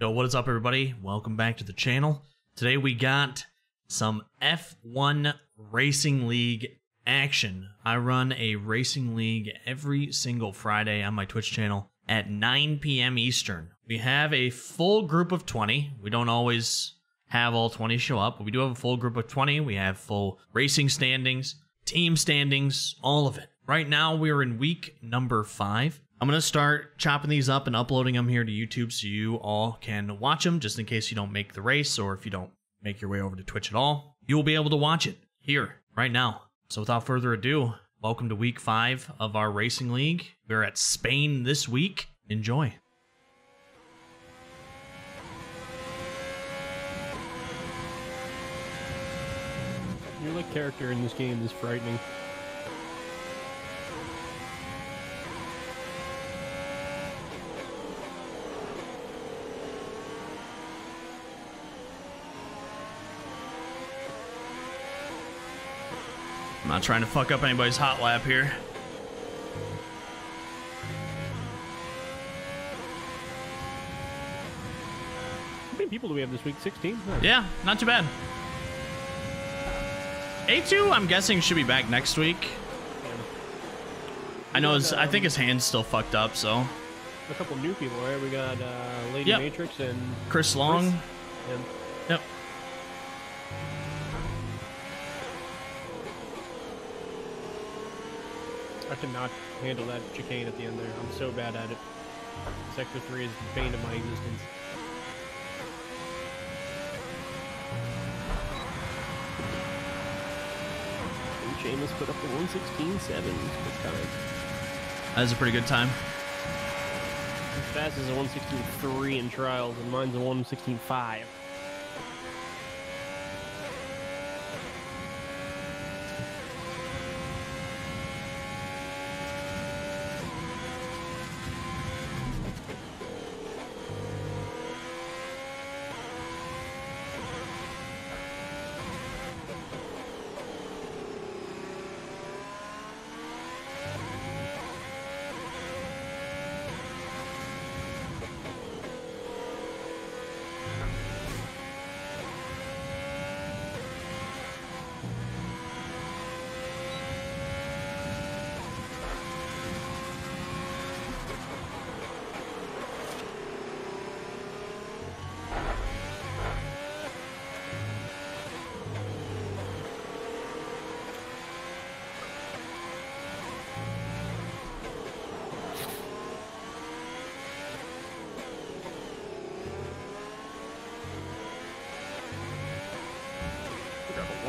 Yo, what is up, everybody? Welcome back to the channel. Today we got some F1 Racing League action. I run a racing league every single Friday on my Twitch channel at 9 p.m. Eastern. We have a full group of 20. We don't always have all 20 show up, but we do have a full group of 20. We have full racing standings, team standings, all of it. Right now we're in week number 5. I'm going to start chopping these up and uploading them here to YouTube so you all can watch them, just in case you don't make the race or if you don't make your way over to Twitch at all. You will be able to watch it here, right now. So without further ado, welcome to week 5 of our racing league. We're at Spain this week. Enjoy. Your like character in this game is frightening. I'm not trying to fuck up anybody's hot lap here. How many people do we have this week? 16? Nice. Yeah, not too bad. A2, I'm guessing, should be back next week. Yeah. I know his, I think his hand's still fucked up, so. A couple new people, right? We got Lady yep. Matrix and Chris Long. Chris. And yep. I cannot handle that chicane at the end there. I'm so bad at it. Sector 3 is the bane of my existence. And James put up the 1:16.7. That is a pretty good time. As fast as a 1:16.3 in trials, and mine's a 1:16.5.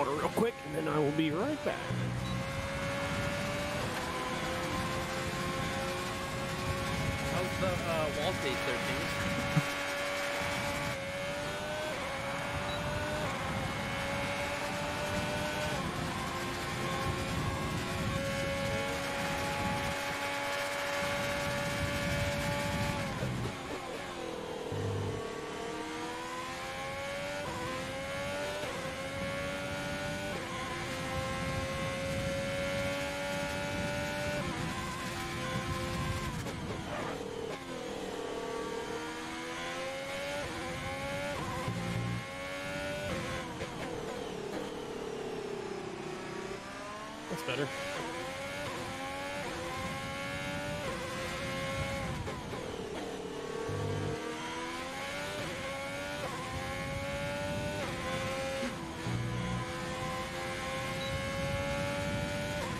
Real quick, and then I will be right back. How's the wall state there, James? Better. I'm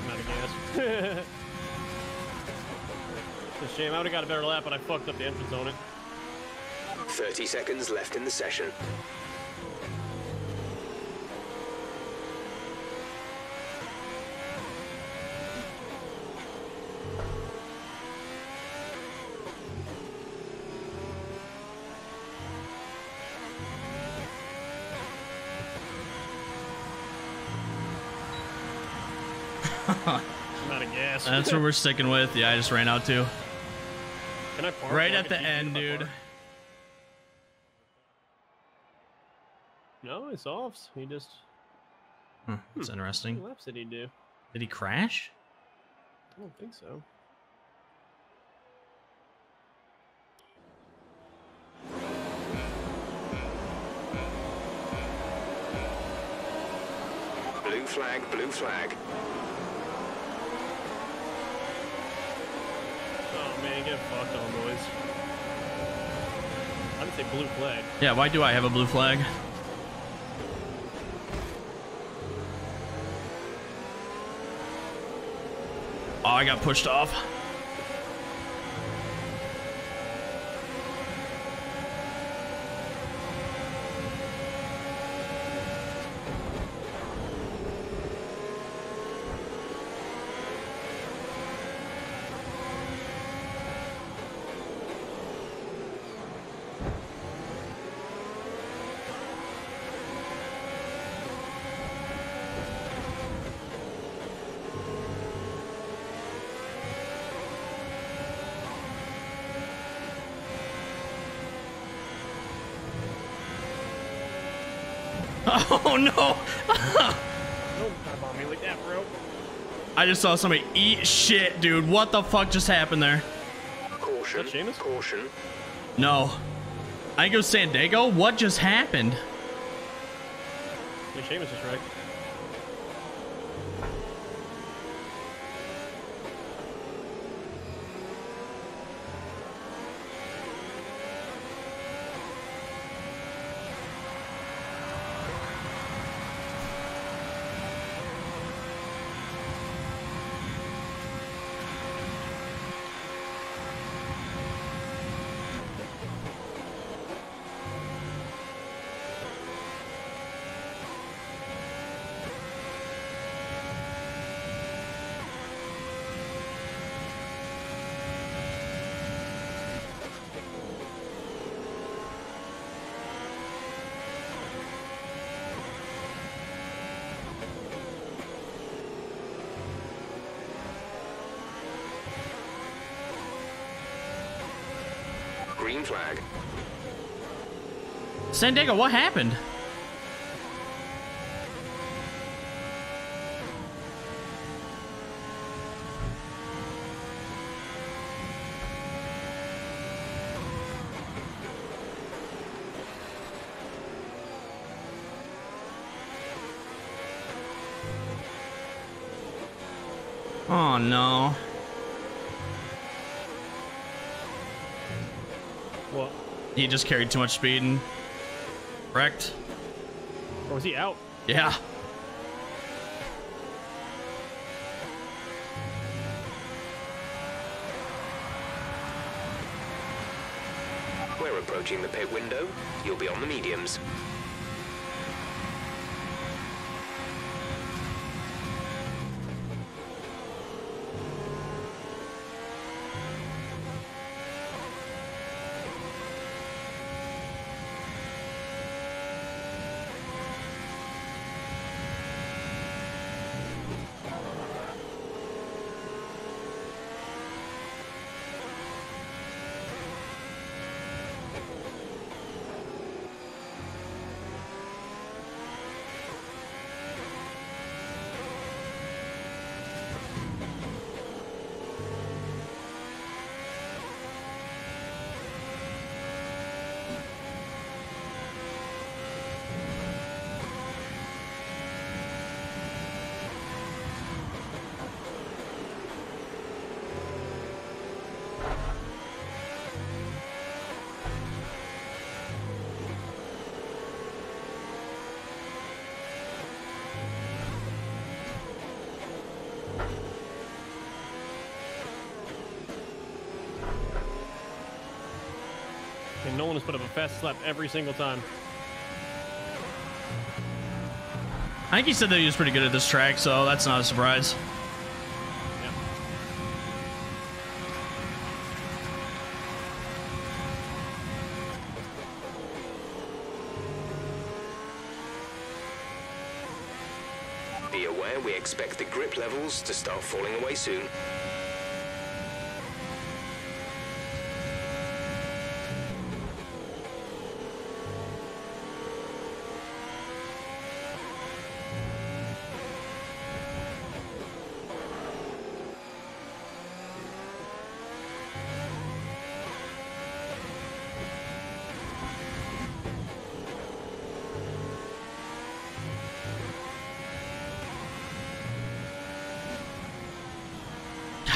out of gas. It's a shame. I would have got a better lap, but I fucked up the entrance on it. 30 seconds left in the session. That's what we're sticking with. Yeah, I just ran out too. Can I park? Right at the end, dude. No, it's off. He just. It's interesting. What laps did he do? Did he crash? I don't think so. Blue flag, blue flag. Oh man, get fucked on, boys. I didn't say blue flag. Yeah, why do I have a blue flag? Oh, I got pushed off. Oh no! Don't come on me like that, bro. I just saw somebody eat shit, dude. What the fuck just happened there? Caution. Is that Seamus? Caution. No. I think it was San Diego. What just happened? Yeah, Seamus is right. Flag. San Diego, what happened? Oh no. He just carried too much speed and wrecked. Or was he out? Yeah. We're approaching the pit window. You'll be on the mediums. Nolan has put up a fast slap every single time. I think he said that he was pretty good at this track, so that's not a surprise. Yeah. Be aware, we expect the grip levels to start falling away soon.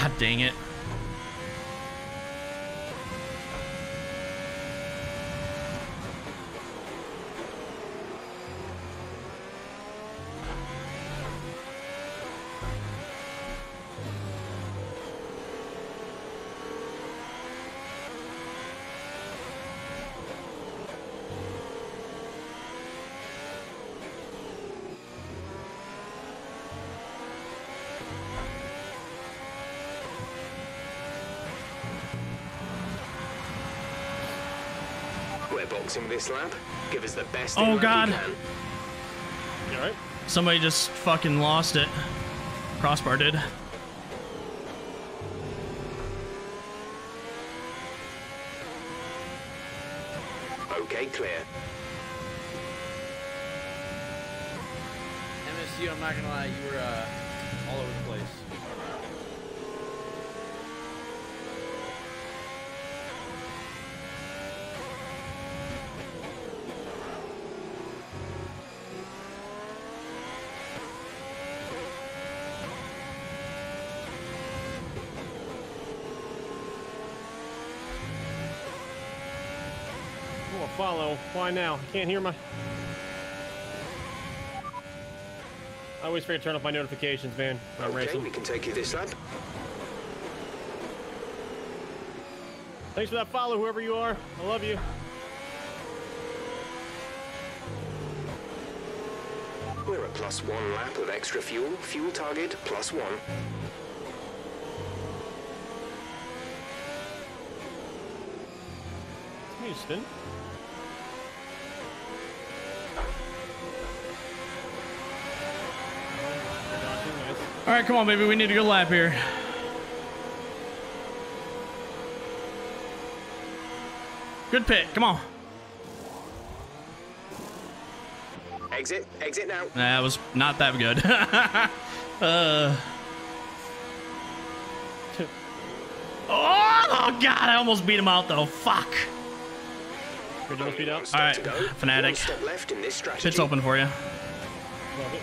God dang it. Boxing this lap, give us the best. Oh God! You alright? Somebody just fucking lost it. Crossbar did. Okay, clear. MSU, I'm not gonna lie, you were all over the place. Follow. Why now? I can't hear my... I always forget to turn off my notifications, man. I'm okay, racing. We can take you this lap. Thanks for that follow, whoever you are. I love you. We're at +1 lap with extra fuel. Fuel target +1. Houston. All right, come on, baby. We need a good lap here. Good pit. Come on. Exit. Exit now. Nah, it was not that good. Oh, God. I almost beat him out, though. Fuck. All right, Fnatic. Pit's open for you. Love it.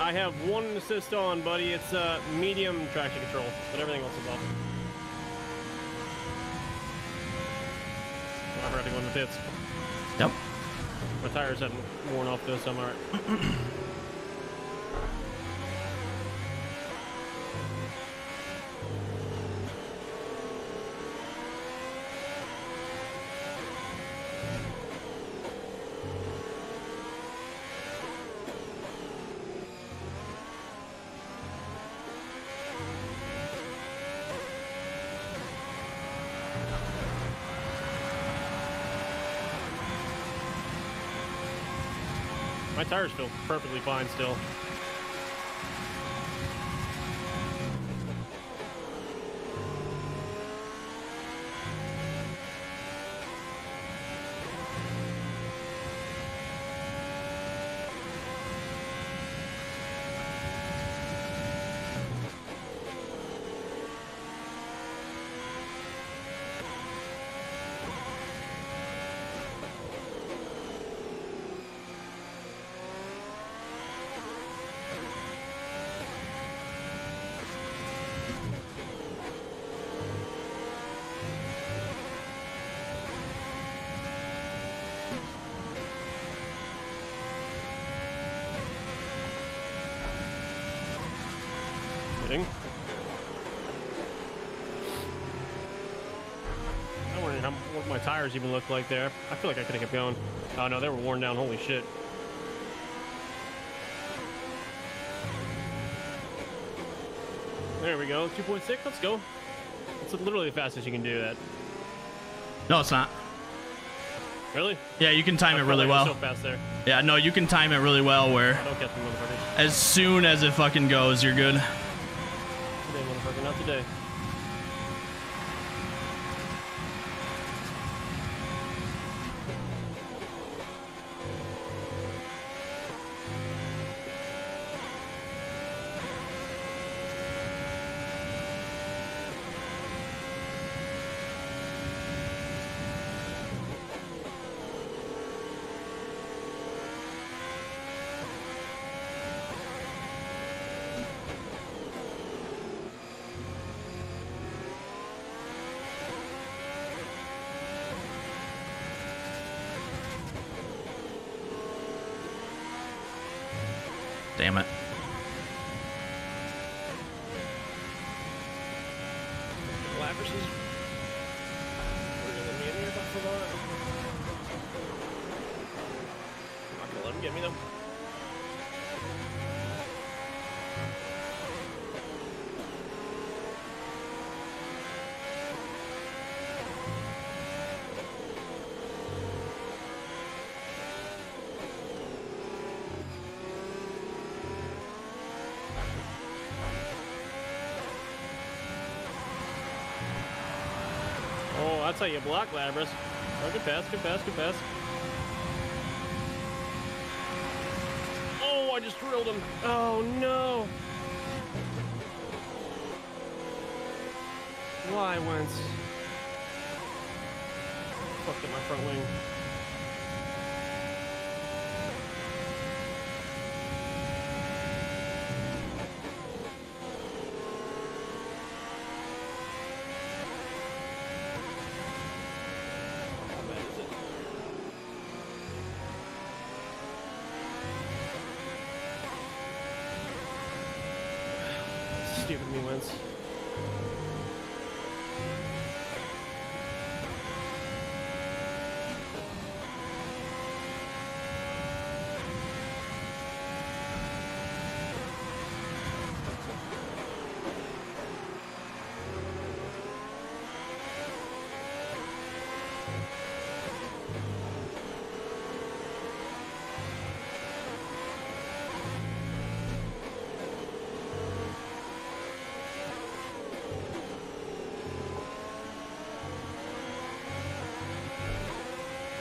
I have one assist on, buddy. It's medium traction control, but everything else is off. I'm ready to go in the pits. Yep. My tires haven't worn off this, I'm alright. Tires feel perfectly fine still. Tires even look like there. I feel like I could have kept going. Oh no, they were worn down. Holy shit. There we go. 2.6. Let's go. It's literally the fastest you can do that. No, it's not. Really? Yeah, you can time it really well. So fast there. Yeah, no, you can time it really well where as soon as it fucking goes, you're good. Today, motherfucker, not today. Damn it. Labrus is really in here about for long. I'm not gonna let him get me though. That's how you block Labrus. Oh, good pass, good pass, good pass. Oh, I just drilled him. Oh, no. Why, Wentz? Fucked up my front wing.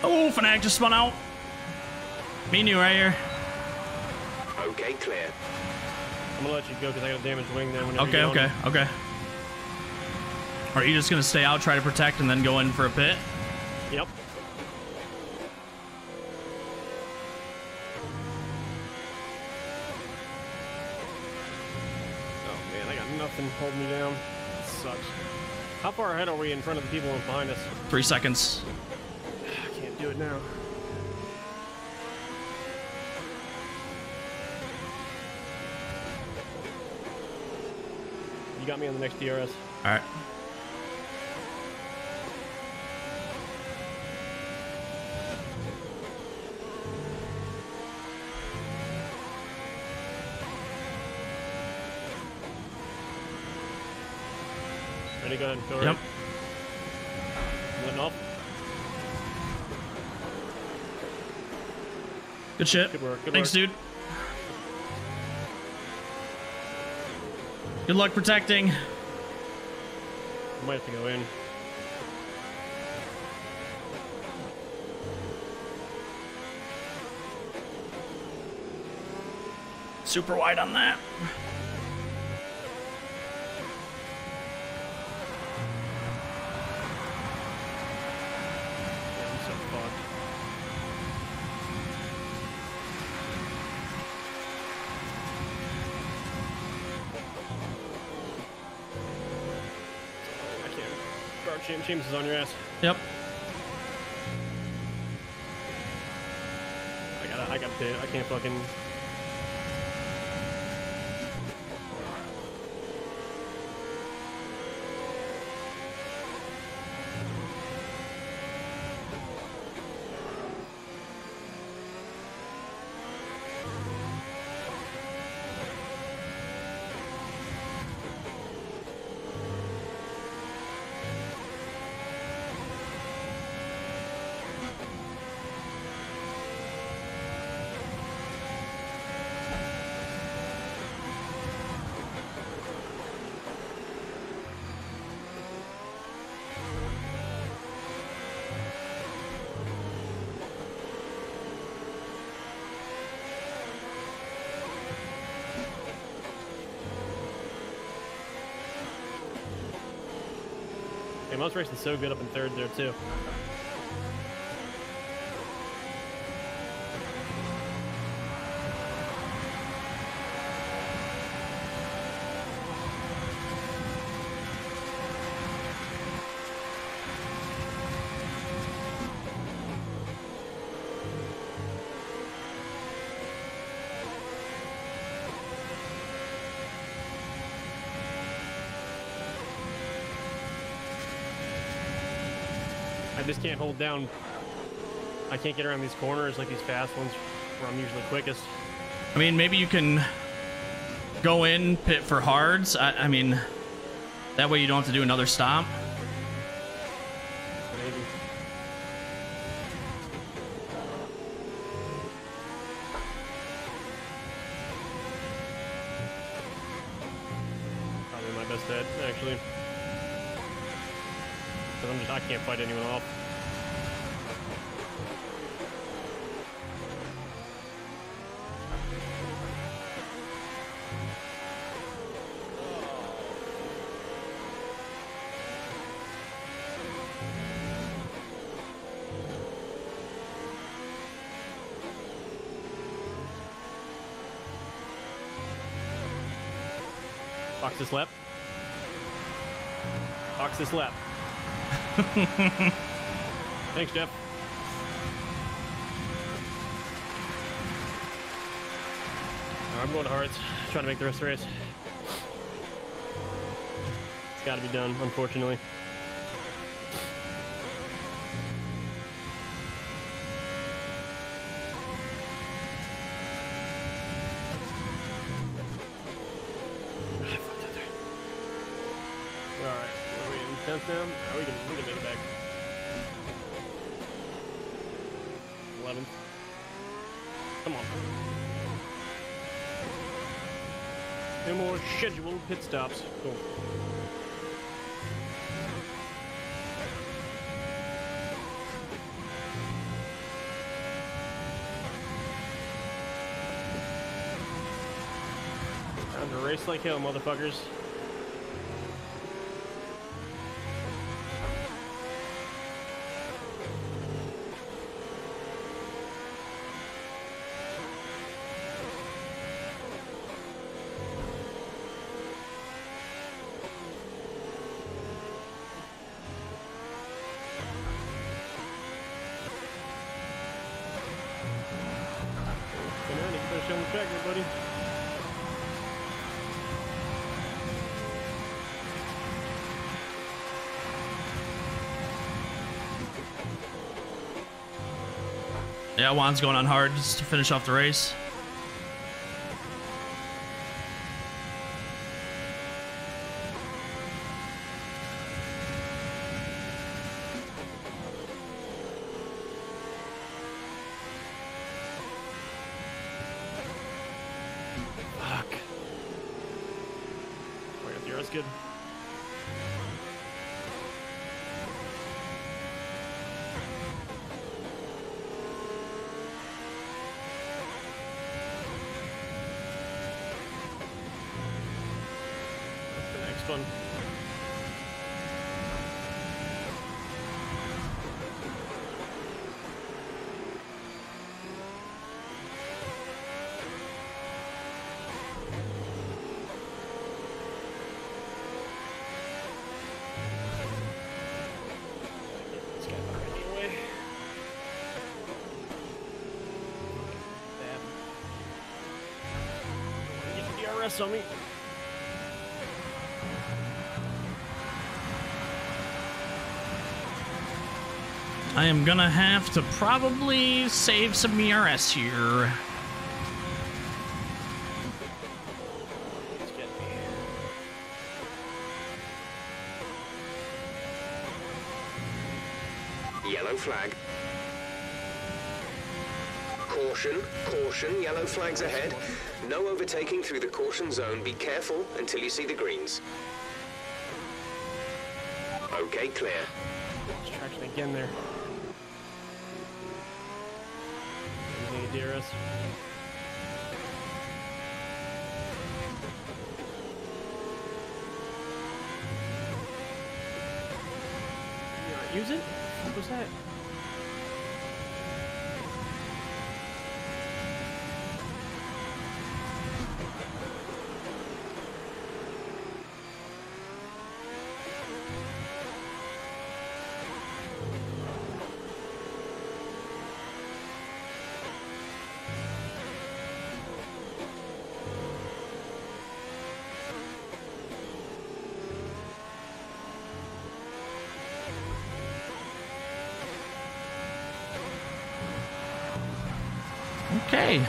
Oh, Fnatic just spun out. Me and you right here. Okay, clear. I'm gonna let you go because I got a damaged wing there. Okay, okay, okay. Are you just gonna stay out, try to protect, and then go in for a pit? Yep. Oh man, I got nothing holding me down. That sucks. How far ahead are we in front of the people behind us? 3 seconds. Do it now. You got me on the next DRS. All right. Ready, go ahead. Go right. Yep. Letting off. Good shit. Good work, good Thanks, work. Dude. Good luck protecting. Might have to go in. Super wide on that. James is on your ass. Yep. I got pit. I can't fucking. Hey, Mouse Racing's so good up in third there, too. Just can't hold down. I can't get around these corners like these fast ones where I'm usually quickest. I mean, maybe you can go in pit for hards. I mean, that way you don't have to do another stop. Maybe. Probably my best bet, actually. Because I'm just, I can't fight anyone off. Fox is left. Fox is left. Thanks, Jeff. I'm going to hearts, trying to make the rest of the race. It's got to be done, unfortunately. Scheduled pit stops. Cool. Time to race like hell, motherfuckers. Yeah, Juan's going on hard just to finish off the race. Fuck. Right up here, that's good. On me. I am gonna have to probably save some ERS here. Yellow flag. Caution, caution, yellow flags ahead. No overtaking through the caution zone. Be careful until you see the greens. Okay, clear. It's traction again there. Any DRS? use it? What was that? Okay.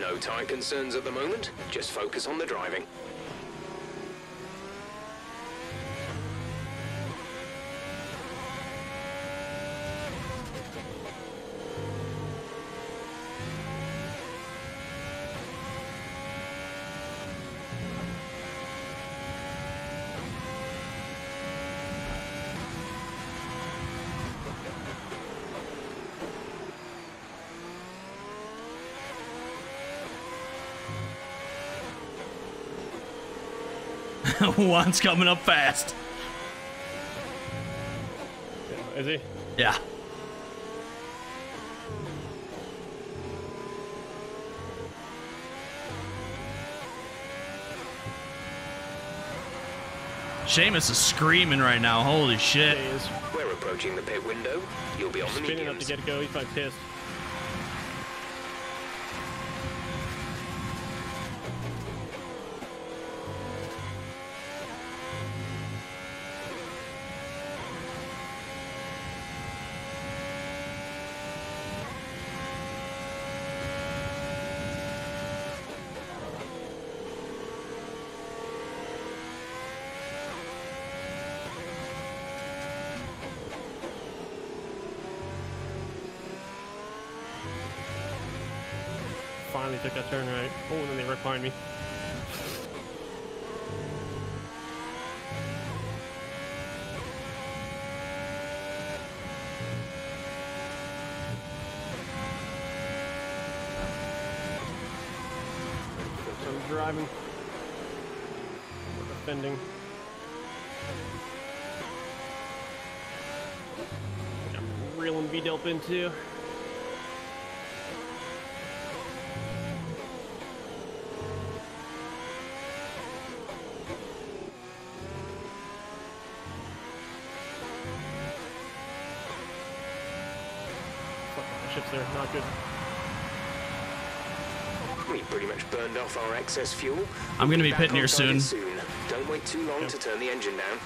No tight concerns at the moment, just focus on the driving. Juan's coming up fast. Is he? Yeah. Seamus is screaming right now. Holy shit. We're approaching the pit window. You'll be on the mediums. He's up to get a go. He's probably pissed. Took that turn right. Oh, and then they were behind me. I'm driving. We're defending. I'm reeling B Delp into. Not good. We pretty much burned off our excess fuel. I'm gonna be pitting here soon. Don't wait too long to turn the engine down.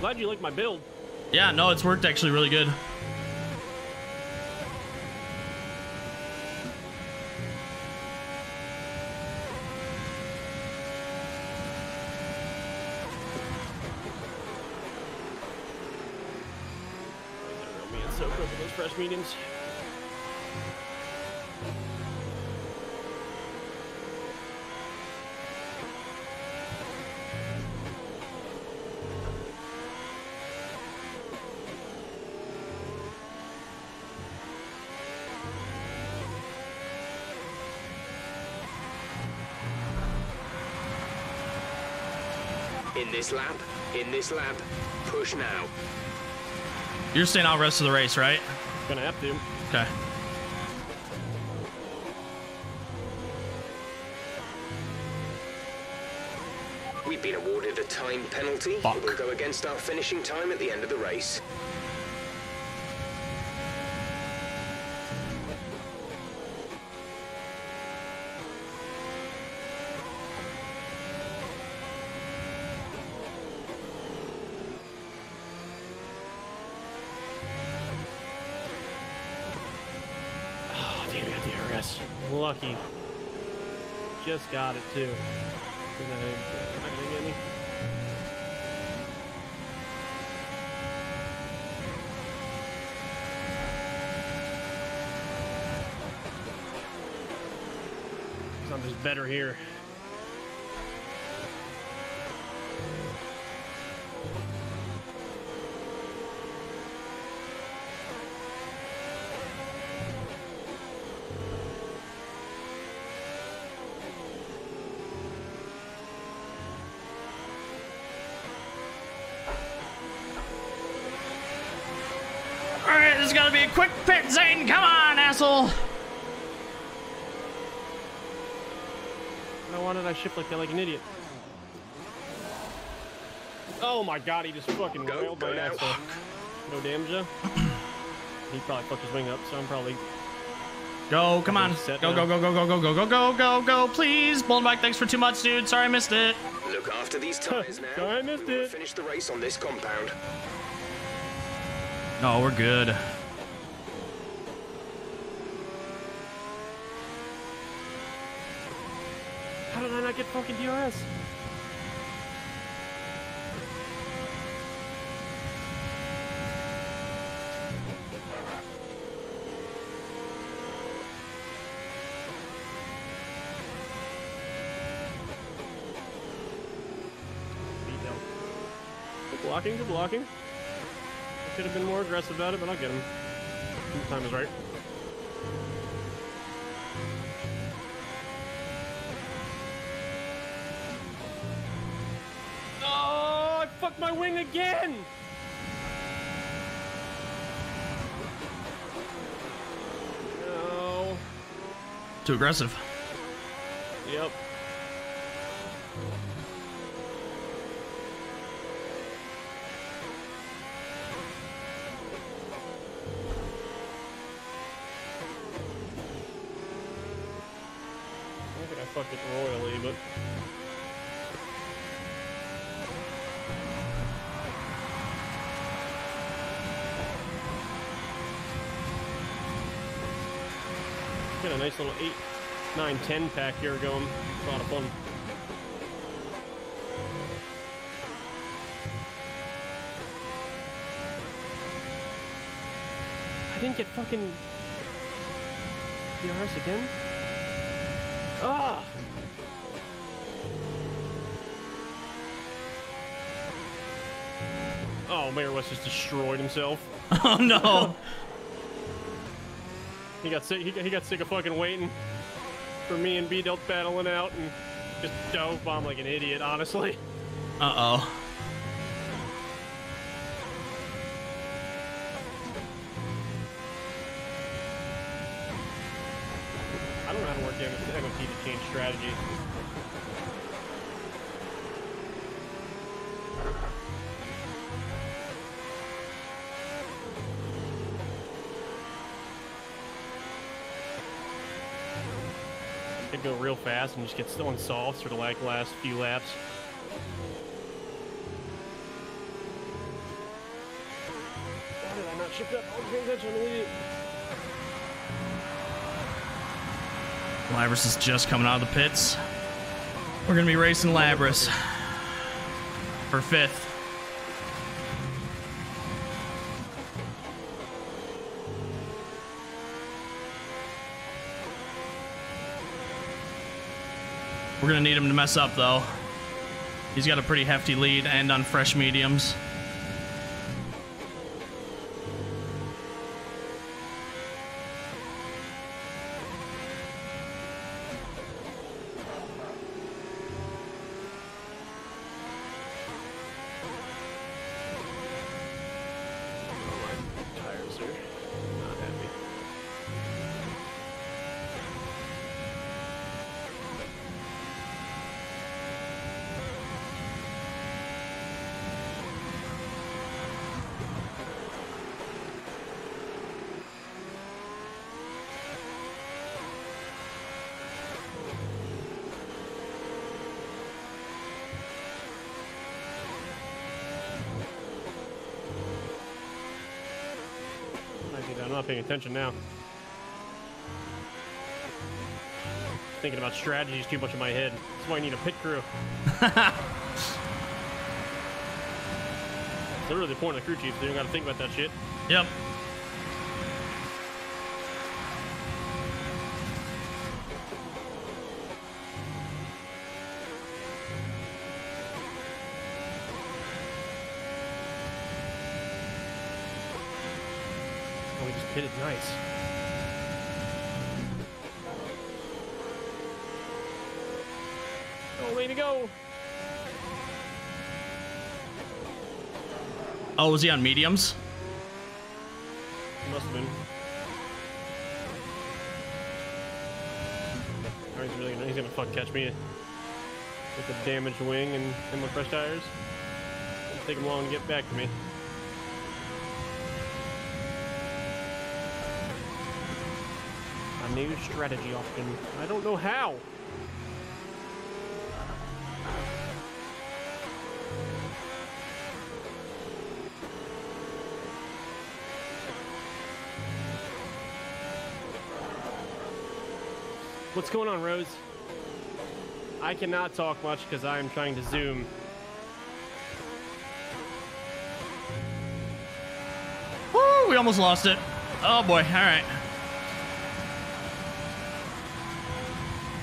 Glad you like my build. Yeah, no, it's worked actually really good. It's so good for those fresh mediums. In this lap, push now. You're staying out rest of the race, right? Gonna have to. Okay. We've been awarded a time penalty. Fuck. It will go against our finishing time at the end of the race. Oh, damn it, DRS. Lucky. Just got it, too. Something's better here. Quick pit, Zane! Come on, asshole! Why did I shift like that, like an idiot? Oh my god, he just fucking wailed my asshole. No damage, though. He probably fucked his wing up, so I'm probably. Go! Come on! Go! Go! Go! Go! Go! Go! Go! Go! Go! Go! Please, Bold Mike, thanks for 2 months, dude. Sorry, I missed it. Look after these tires now. Sorry, I missed it. Finish the race on this compound. No, we're good. Get fucking DRS. Good blocking, good blocking. I should have been more aggressive about it, but I'll get him. The time is right. My wing again. No. Too aggressive. Yep. I think I fucked it royally, but. A nice little 8, 9, 10 pack here going. A lot of fun. I didn't get fucking DRS again. Ah! Oh, Mayor West just destroyed himself. Oh no! He got sick. He got sick of fucking waiting for me and B Delp battling out, and just dove bomb like an idiot. Honestly. Uh oh. I don't know how to work MSU to change strategy. Go real fast and just get still in softs for the like last few laps. Why did I not shift up? Oh, attention, idiot. Labrus is just coming out of the pits. We're gonna be racing Labrus for 5th. We're gonna need him to mess up though. He's got a pretty hefty lead and on fresh mediums. I'm not paying attention now. Thinking about strategies too much in my head. That's why I need a pit crew. It's literally the point of the crew chief. They don't got to think about that shit. Yep. Hit it nice. Oh, way to go. Oh, was he on mediums? Must have been. Oh, he's really gonna, fuck catch me with the damaged wing and my fresh tires. It'll take him long to get back to me. New strategy often. I don't know how. What's going on, Rose? I cannot talk much because I am trying to zoom. Woo, we almost lost it. Oh boy, all right.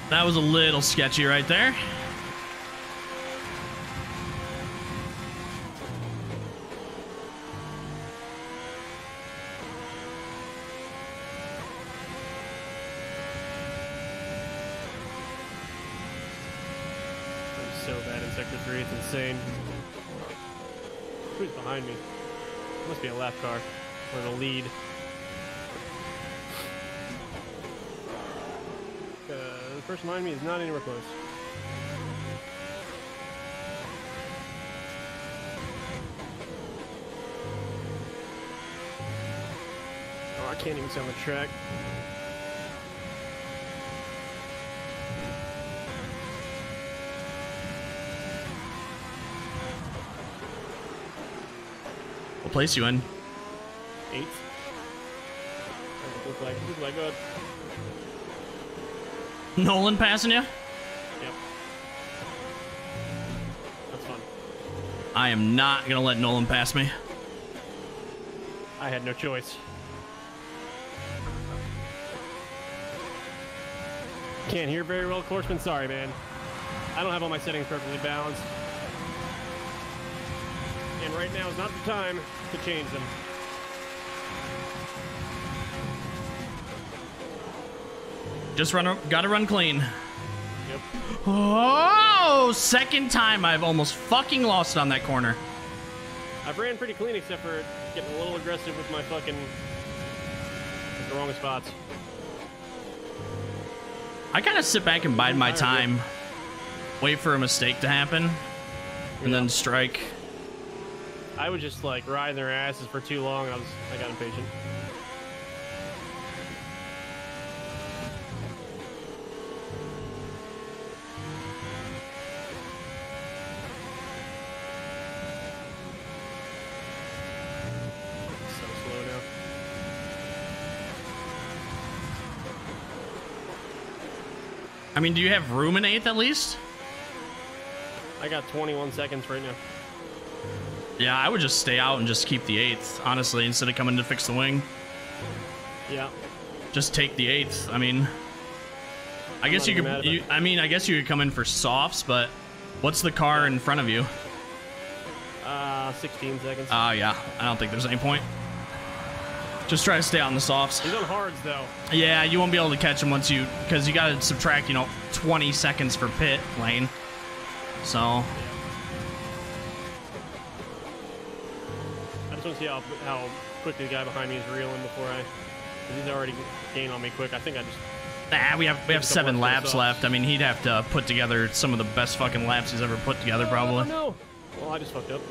That was a little sketchy right there. I'm so bad in Sector 3, it's insane. Who's behind me? It must be a lap car or the lead. First line me is not anywhere close. Oh, I can't even see on the track. What place you in? 8th. Look like God. Nolan passing you? Yep. That's fun. I am not gonna let Nolan pass me. I had no choice. Can't hear very well, Corsman. Sorry, man. I don't have all my settings perfectly balanced. And right now is not the time to change them. Just gotta run clean. Yep. Oh, second time I've almost fucking lost it on that corner. I've ran pretty clean except for getting a little aggressive with my fucking the wrong spots. I kind of sit back and bide my time, wait for a mistake to happen, and then strike. I was just like riding their asses for too long. I got impatient. I mean, do you have room in 8th at least? I got 21 seconds right now. Yeah, I would just stay out and just keep the 8th, honestly, instead of coming to fix the wing. Yeah. Just take the 8th. I mean, I guess you could. I guess you could come in for softs, but what's the car in front of you? 16 seconds. Oh yeah, I don't think there's any point. Just try to stay on the softs. He's on hards, though. Yeah, you won't be able to catch him once you... Because you got to subtract, you know, 20 seconds for pit lane. So... yeah. I just want to see how quickly the guy behind me is reeling before I... He's already gained on me quick. I think I just... Nah, we have 7 laps left. I mean, he'd have to put together some of the best fucking laps he's ever put together, probably. No. Well, I just fucked up.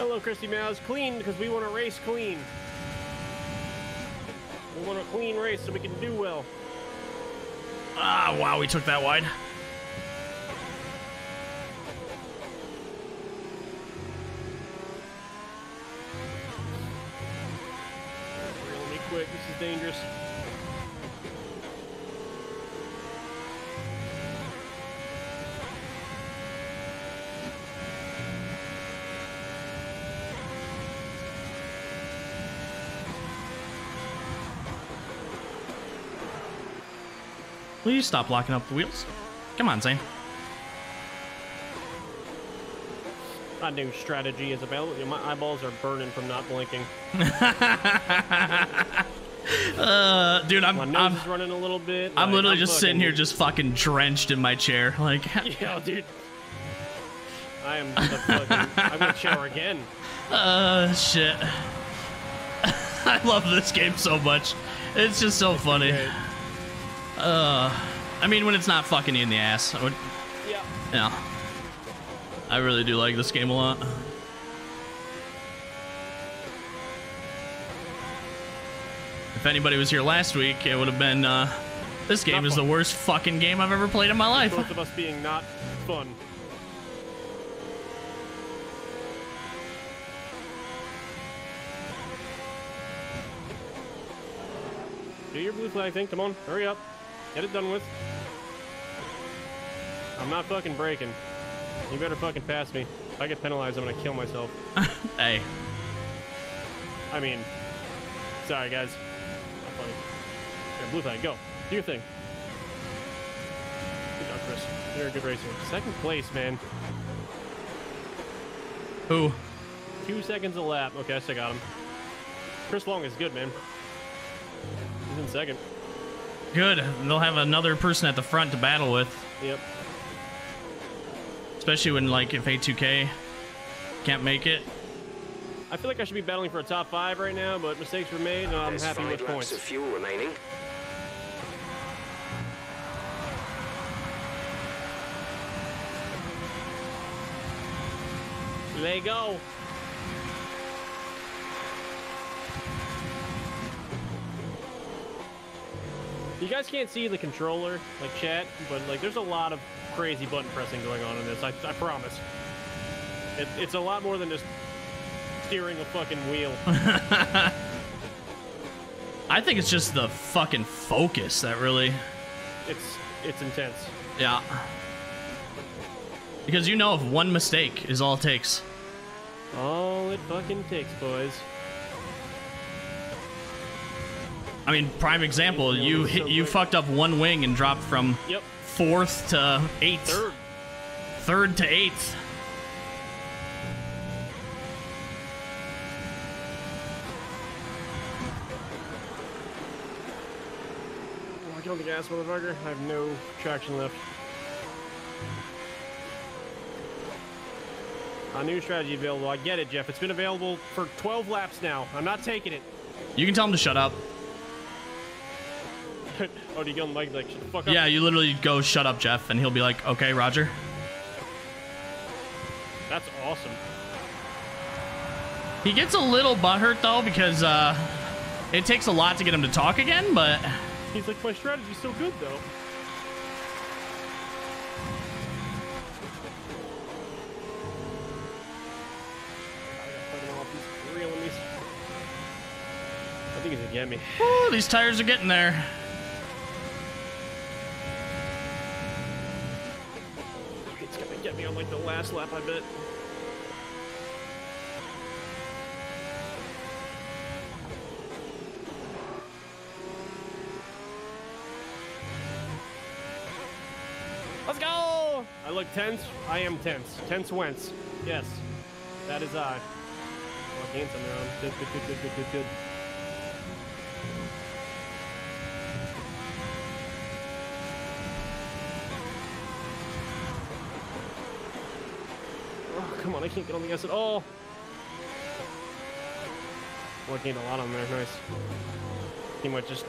Hello, Christy Mouse. Clean, because we want to race clean. We want a clean race so we can do well. Ah, wow, we took that wide. Really quick, this is dangerous. Please stop locking up the wheels. Come on, Zane. My new strategy is available. My eyeballs are burning from not blinking. Dude, my nose is running a little bit. I'm literally just sitting here, just fucking drenched in my chair. Like, yeah, dude. I am the fucking. I'm gonna shower again. Shit. I love this game so much. It's just so funny. Great. I mean, when it's not fucking you in the ass. Yeah. Yeah. I really do like this game a lot. If anybody was here last week, it would have been, this game is the worst fucking game I've ever played in my life. Both of us being not fun. Do your blue flag thing, come on, hurry up. Get it done with. I'm not fucking braking. You better fucking pass me. If I get penalized, I'm gonna kill myself. Hey. I mean, sorry guys. Not funny. Here, blue flag, go. Do your thing. Good job, Chris. You're a good racer. Second place, man. Who? 2 seconds a lap. Okay, I still got him. Chris Long is good, man. He's in second. Good. They'll have another person at the front to battle with. Yep. Especially when, like, if A2K can't make it. I feel like I should be battling for a top five right now, but mistakes were made, and I'm happy with points. There's 5 laps of fuel remaining. There you go. You guys can't see the controller, like chat, but like there's a lot of crazy button pressing going on in this. I promise. It's a lot more than just steering a fucking wheel. I think it's just the fucking focus that really. It's intense. Yeah. Because you know, if one mistake is all it takes. All it fucking takes, boys. I mean, prime example, you fucked up one wing and dropped from fourth to eighth. Third to eighth. Oh, I killed the gas, motherfucker. I have no traction left. A new strategy available. I get it, Jeff. It's been available for 12 laps now. I'm not taking it. You can tell him to shut up. Oh, do you go on Mike like, shut the fuck up? Yeah, you literally go, shut up, Jeff, and he'll be like, okay, Roger. That's awesome. He gets a little butthurt, though, because it takes a lot to get him to talk again, but... He's like, my strategy's so good, though. I think he's gonna get me. Oh, these tires are getting there. Get me on like the last lap, I bet. Let's go! I look tense. I am tense. Tense Wentz. Yes, that is I. Oh, I gained some around. Good. Come on, I can't get on the gas at all. Well, I gained a lot on there. Nice. He might just.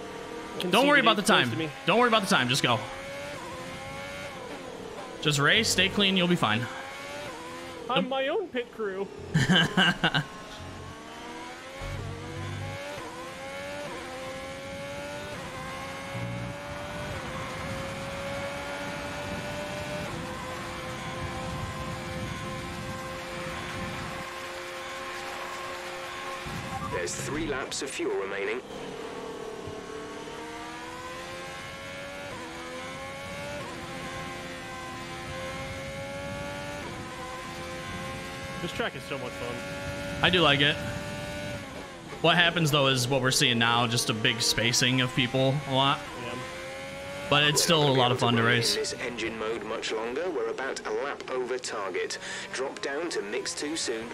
Don't worry about the time. Don't worry about the time. Just go. Just race, stay clean, you'll be fine. I'm my own pit crew. There's 3 laps of fuel remaining. This track is so much fun. I do like it. What happens though is what we're seeing now, just a big spacing of people a lot. Yeah. But it's still a lot of fun to race. This engine mode much longer. We're about a lap over target. Drop down to mix 2 soon.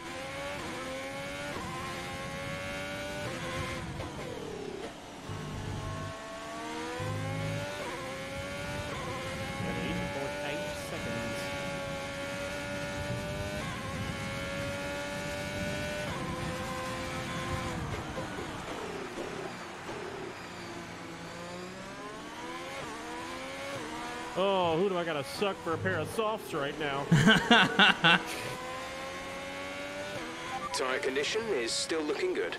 Suck for a pair of softs right now. Tire condition is still looking good.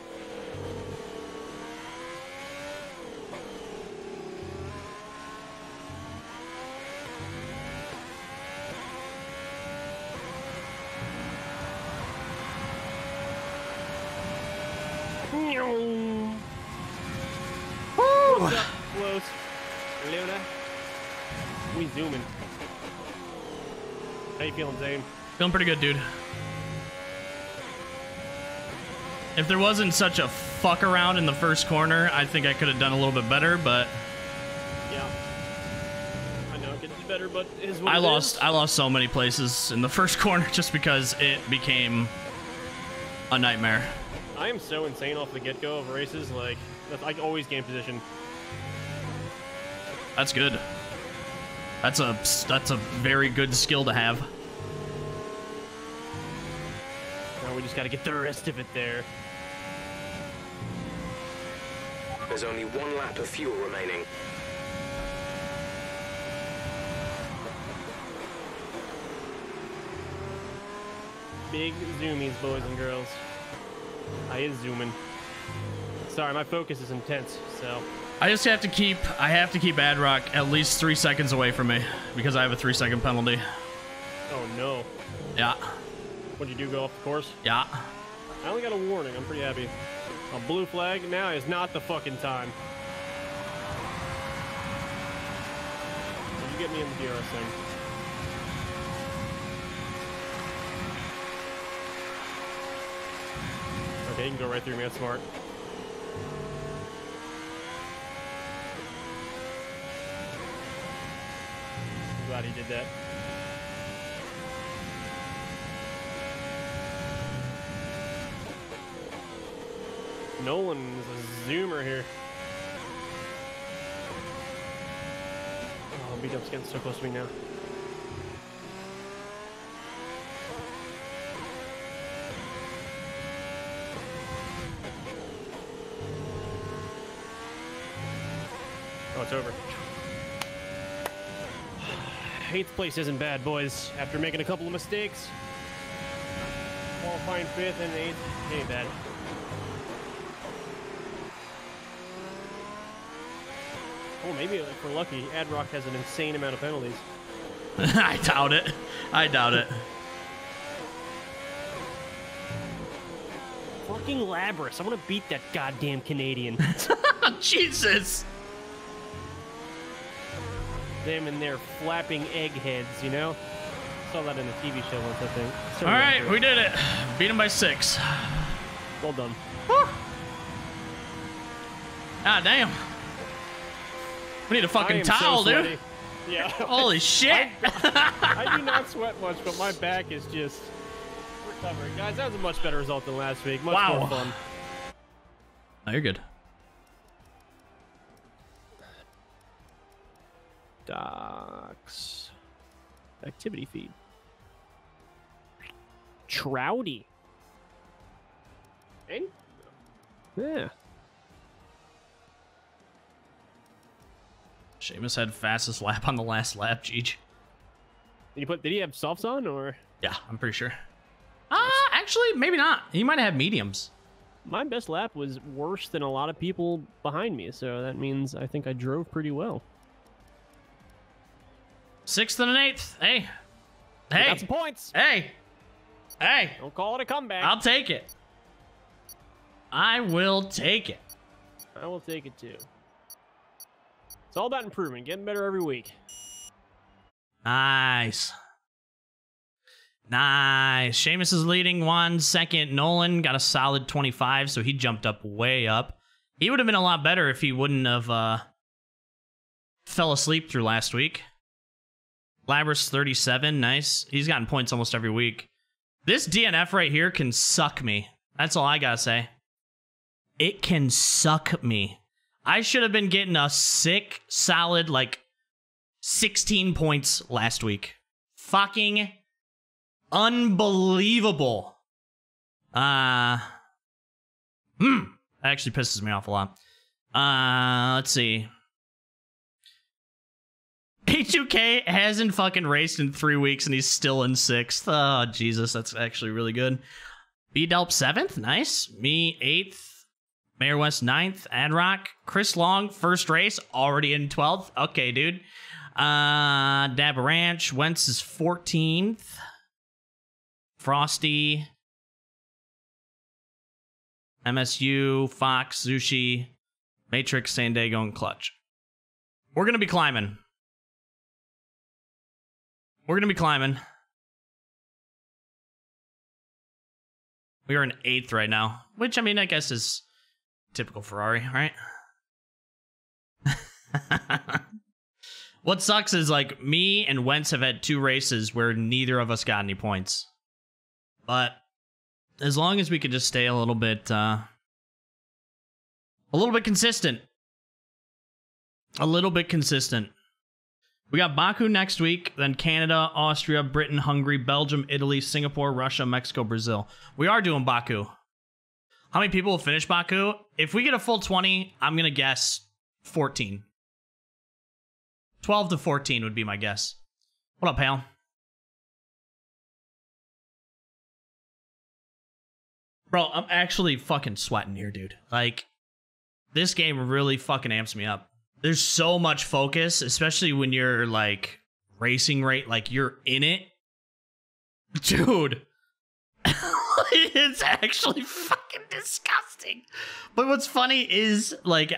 Feeling pretty good, dude. If there wasn't such a fuck around in the first corner, I think I could have done a little bit better, but yeah, I know it could be better, but is what I lost so many places in the first corner just because it became a nightmare. I am so insane off the get-go of races. Like, I always gain position. That's good. That's a very good skill to have. We just gotta get the rest of it there. There's only 1 lap of fuel remaining. Big zoomies, boys and girls. I is zooming. Sorry, my focus is intense, so. I just have to keep, I have to keep Ad Rock at least 3 seconds away from me because I have a 3-second penalty. Oh no. Yeah. What'd you do, go off the course? Yeah. I only got a warning. I'm pretty happy. A blue flag now is not the fucking time. You get me in the DRS thing. Okay, you can go right through me. That's smart. Glad he did that. Nolan's a zoomer here. Oh, B Delp's getting so close to me now. Oh, it's over. Eighth place isn't bad, boys. After making a couple of mistakes, qualifying 5th and 8th ain't bad. Oh, maybe if we're lucky, Ad Rock has an insane amount of penalties. I doubt it. I doubt it. Fucking Labrus. I want to beat that goddamn Canadian. Jesus. Them and their flapping eggheads, you know? Saw that in a TV show once, I think. So all right, we did it. Beat him by 6. Well done. Whew. Ah, damn. We need a fucking towel, so dude. Yeah. Holy shit. I do not sweat much, but my back is just recovering. Guys, that was a much better result than last week. Much more fun. Oh, you're good. Docs. Activity feed. Trouty. Hey? Yeah. Seamus had fastest lap on the last lap, Geech. Did he have softs on, or? Yeah, I'm pretty sure. Actually, maybe not. He might have mediums. My best lap was worse than a lot of people behind me, so that means I think I drove pretty well. 6th and an 8th. Hey. Hey. Got some points. Hey. Hey. Don't call it a comeback. I'll take it. I will take it. I will take it too. It's all about improvement, getting better every week. Nice. Nice. Seamus is leading 1 second. Nolan got a solid 25, so he jumped up way up. He would have been a lot better if he wouldn't have fell asleep through last week. Labrus 37, nice. He's gotten points almost every week. This DNF right here can suck me. That's all I gotta say. It can suck me. I should have been getting a sick, solid, like, 16 points last week. Fucking unbelievable. That actually pisses me off a lot. Let's see. P2K hasn't fucking raced in 3 weeks and he's still in 6th. Oh, Jesus, that's actually really good. B Delp 7th, nice. Me 8th. Mayor West 9th. Ad Rock. Chris Long, first race, already in 12th. Okay, dude. Dab Ranch. Wentz is 14th. Frosty. MSU, Fox, Zushi, Matrix, San Diego, and Clutch. We're going to be climbing. We're going to be climbing. We are in 8th right now, which, I mean, I guess is typical Ferrari, right? What sucks is, like, me and Wentz have had 2 races where neither of us got any points. But as long as we could just stay a little bit consistent. A little bit consistent. We got Baku next week, then Canada, Austria, Britain, Hungary, Belgium, Italy, Singapore, Russia, Mexico, Brazil. We are doing Baku. How many people will finish Baku? If we get a full 20, I'm going to guess 14. 12 to 14 would be my guess. What up, pal? Bro, I'm actually fucking sweating here, dude. Like, this game really fucking amps me up. There's so much focus, especially when you're, like, racing rate, like, you're in it. Dude. It's actually fucking disgusting. But what's funny is, like,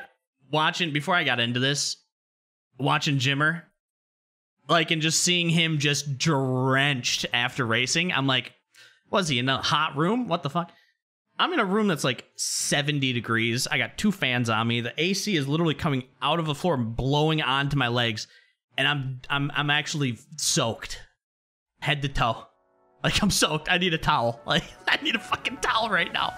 watching, before I got into this, watching Jimmer, like, and just seeing him just drenched after racing, I'm like, was he in a hot room? What the fuck? I'm in a room that's like 70 degrees. I got 2 fans on me. The AC is literally coming out of the floor and blowing onto my legs, and I'm actually soaked, head to toe. Like, I'm soaked. I need a towel. Like, I need a fucking towel right now.